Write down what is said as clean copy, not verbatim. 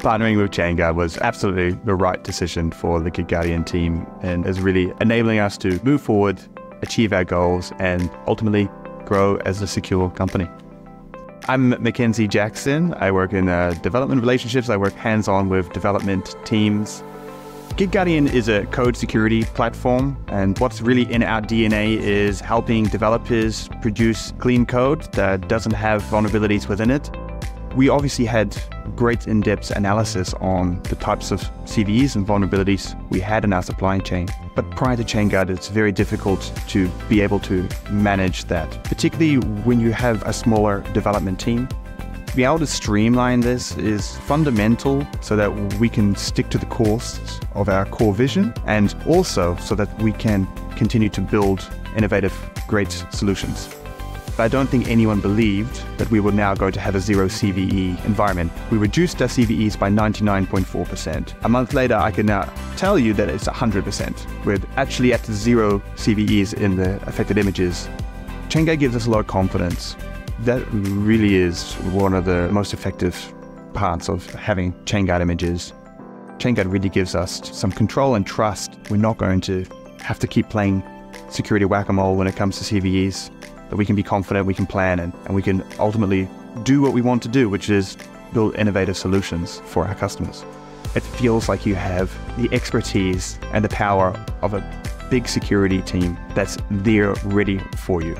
partnering with Chainguard was absolutely the right decision for the GitGuardian team and is really enabling us to move forward, achieve our goals, and ultimately grow as a secure company. I'm Mackenzie Jackson. I work in development relationships. I work hands-on with development teams. GitGuardian is a code security platform, and what's really in our DNA is helping developers produce clean code that doesn't have vulnerabilities within it. We obviously had great in-depth analysis on the types of CVEs and vulnerabilities we had in our supply chain. But prior to Chainguard, it's very difficult to be able to manage that, particularly when you have a smaller development team. Being able to streamline this is fundamental so that we can stick to the course of our core vision, and also so that we can continue to build innovative, great solutions. But I don't think anyone believed that we were now going to have a zero CVE environment. We reduced our CVEs by 99.4%. A month later, I can now tell you that it's 100%. We're actually at zero CVEs in the affected images. Chainguard gives us a lot of confidence. That really is one of the most effective parts of having Chainguard Images. Chainguard really gives us some control and trust. We're not going to have to keep playing security whack-a-mole when it comes to CVEs. That we can be confident, we can plan, and we can ultimately do what we want to do, which is build innovative solutions for our customers. It feels like you have the expertise and the power of a big security team that's there ready for you.